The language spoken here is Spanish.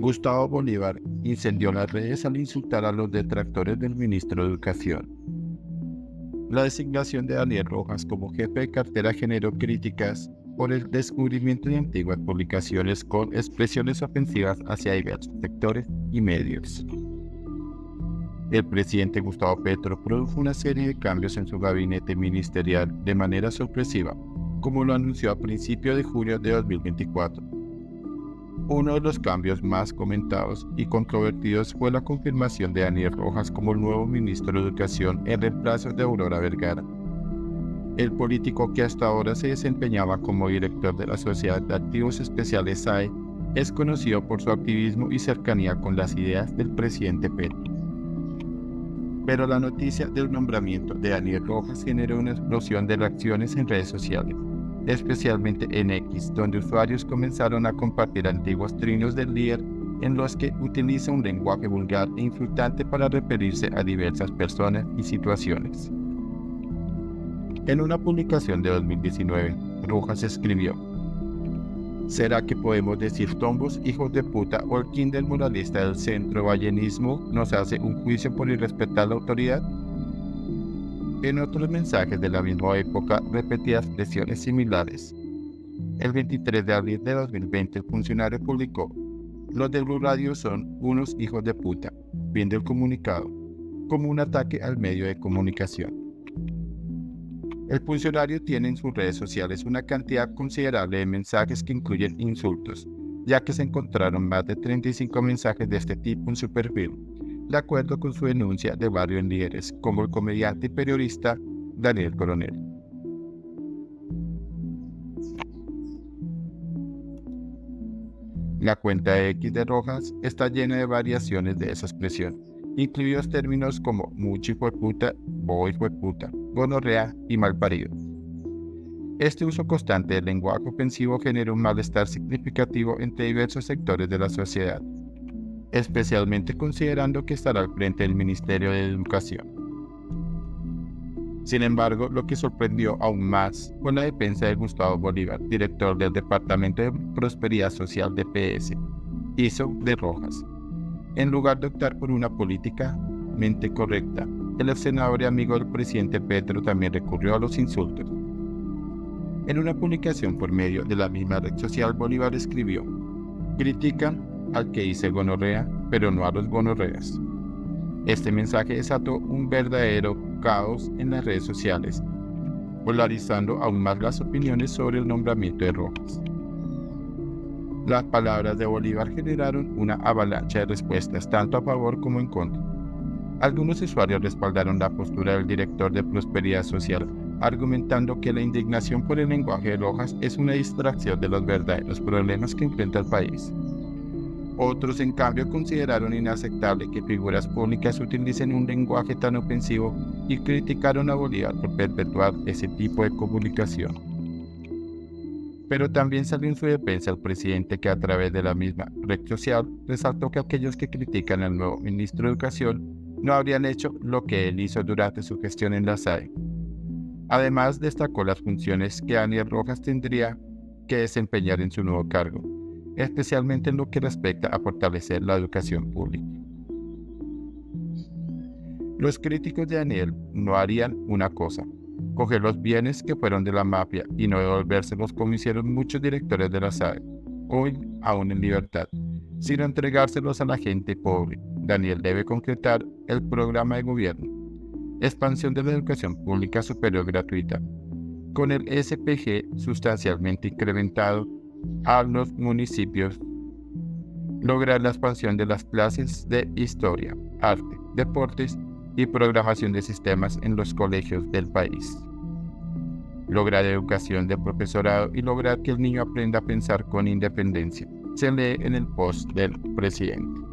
Gustavo Bolívar incendió las redes al insultar a los detractores del ministro de Educación. La designación de Daniel Rojas como jefe de cartera generó críticas por el descubrimiento de antiguas publicaciones con expresiones ofensivas hacia diversos sectores y medios. El presidente Gustavo Petro produjo una serie de cambios en su gabinete ministerial de manera sorpresiva, como lo anunció a principios de junio de 2024. Uno de los cambios más comentados y controvertidos fue la confirmación de Daniel Rojas como el nuevo ministro de Educación en reemplazo de Aurora Vergara. El político que hasta ahora se desempeñaba como director de la Sociedad de Activos Especiales SAE es conocido por su activismo y cercanía con las ideas del presidente Petro. Pero la noticia del nombramiento de Daniel Rojas generó una explosión de reacciones en redes sociales, especialmente en X, donde usuarios comenzaron a compartir antiguos trinos del líder en los que utiliza un lenguaje vulgar e insultante para referirse a diversas personas y situaciones. En una publicación de 2019, Rojas escribió: ¿Será que podemos decir tombos, hijos de puta o el kinder moralista del centro vallenismo nos hace un juicio por irrespetar la autoridad? En otros mensajes de la misma época repetía expresiones similares. El 23 de abril de 2020 el funcionario publicó: los de Blue Radio son unos hijos de puta, viendo el comunicado como un ataque al medio de comunicación. El funcionario tiene en sus redes sociales una cantidad considerable de mensajes que incluyen insultos, ya que se encontraron más de 35 mensajes de este tipo en su perfil, de acuerdo con su denuncia de varios líderes, como el comediante y periodista Daniel Coronel. La cuenta X de Rojas está llena de variaciones de esa expresión, incluidos términos como mucho hijueputa, bobo hijueputa, gonorrea y malparido. Este uso constante del lenguaje ofensivo genera un malestar significativo entre diversos sectores de la sociedad, especialmente considerando que estará al frente del Ministerio de Educación. Sin embargo, lo que sorprendió aún más fue la defensa de Gustavo Bolívar, director del Departamento de Prosperidad Social de PS, hizo de Rojas. En lugar de optar por una políticamente correcta, el senador y amigo del presidente Petro también recurrió a los insultos. En una publicación por medio de la misma red social, Bolívar escribió: critican al que dice gonorrea, pero no a los gonorreas. Este mensaje desató un verdadero caos en las redes sociales, polarizando aún más las opiniones sobre el nombramiento de Rojas. Las palabras de Bolívar generaron una avalancha de respuestas, tanto a favor como en contra. Algunos usuarios respaldaron la postura del director de Prosperidad Social, argumentando que la indignación por el lenguaje de Rojas es una distracción de los verdaderos problemas que enfrenta el país. Otros, en cambio, consideraron inaceptable que figuras públicas utilicen un lenguaje tan ofensivo y criticaron a Bolívar por perpetuar ese tipo de comunicación. Pero también salió en su defensa el presidente, que a través de la misma red social resaltó que aquellos que critican al nuevo ministro de Educación no habrían hecho lo que él hizo durante su gestión en la SAE. Además, destacó las funciones que Daniel Rojas tendría que desempeñar en su nuevo cargo, especialmente en lo que respecta a fortalecer la educación pública. Los críticos de Daniel no harían una cosa: coger los bienes que fueron de la mafia y no devolvérselos, como hicieron muchos directores de la SAE, hoy aún en libertad, sino entregárselos a la gente pobre. Daniel debe concretar el programa de gobierno: expansión de la educación pública superior gratuita, con el SPG sustancialmente incrementado a los municipios, lograr la expansión de las clases de historia, arte, deportes y programación de sistemas en los colegios del país, lograr educación de profesorado y lograr que el niño aprenda a pensar con independencia, se lee en el post del presidente.